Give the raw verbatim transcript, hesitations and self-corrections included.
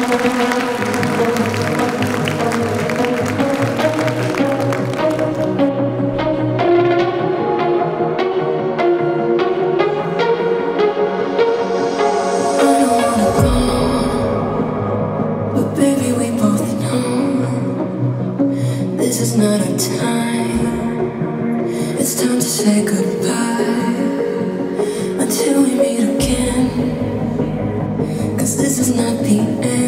This is not our time. It's time to say goodbye until we meet again, 'cause this is not the end.